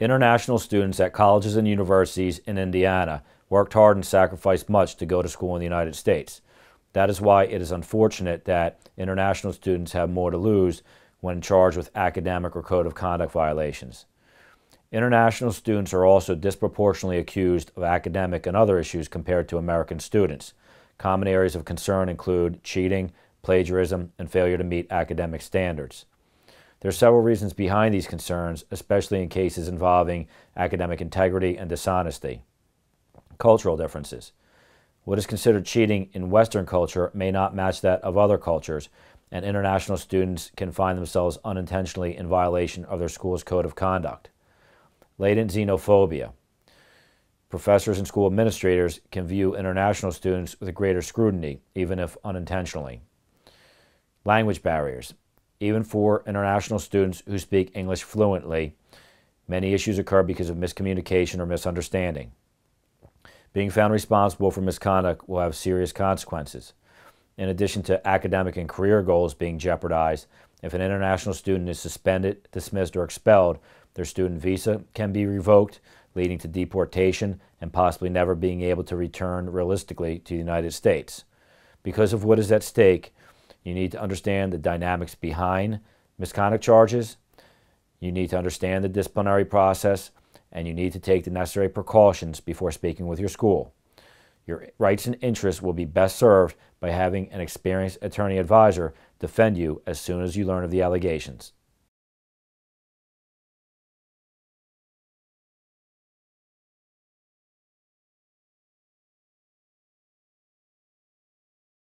International students at colleges and universities in Indiana worked hard and sacrificed much to go to school in the United States. That is why it is unfortunate that international students have more to lose when charged with academic or code of conduct violations. International students are also disproportionately accused of academic and other issues compared to American students. Common areas of concern include cheating, plagiarism, and failure to meet academic standards. There are several reasons behind these concerns, especially in cases involving academic integrity and dishonesty. Cultural differences. What is considered cheating in Western culture may not match that of other cultures, and international students can find themselves unintentionally in violation of their school's code of conduct. Latent xenophobia. Professors and school administrators can view international students with a greater scrutiny, even if unintentionally. Language barriers. Even for international students who speak English fluently, many issues occur because of miscommunication or misunderstanding. Being found responsible for misconduct will have serious consequences. In addition to academic and career goals being jeopardized, if an international student is suspended, dismissed, or expelled, their student visa can be revoked, leading to deportation and possibly never being able to return realistically to the United States. Because of what is at stake, you need to understand the dynamics behind misconduct charges, you need to understand the disciplinary process, and you need to take the necessary precautions before speaking with your school. Your rights and interests will be best served by having an experienced attorney advisor defend you as soon as you learn of the allegations.